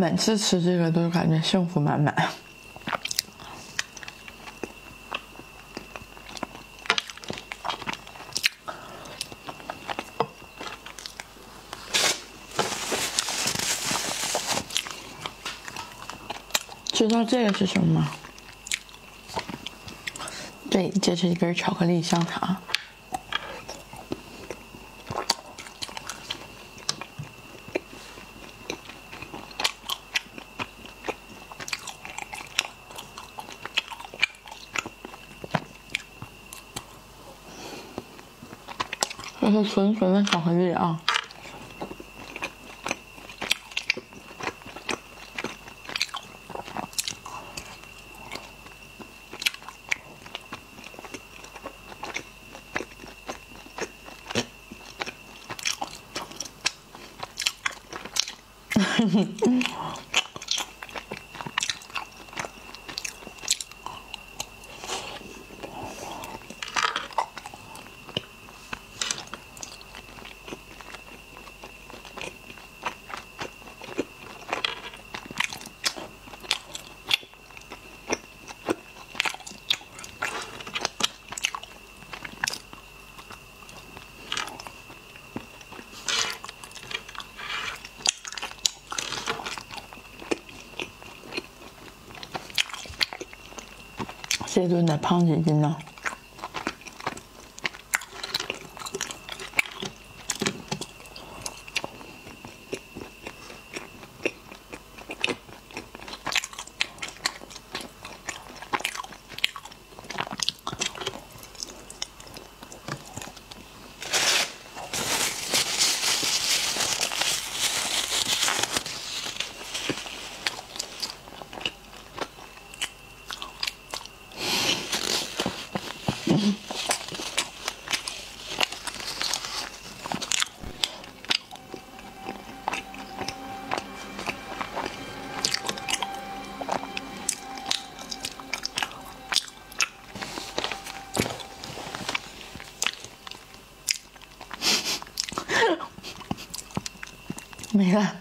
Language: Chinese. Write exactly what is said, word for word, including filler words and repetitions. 每次吃这个都感觉幸福满满。知道这个是什么吗？对，这是一根巧克力香肠。 这是纯纯的巧克力啊！这顿得胖几斤呢？没了。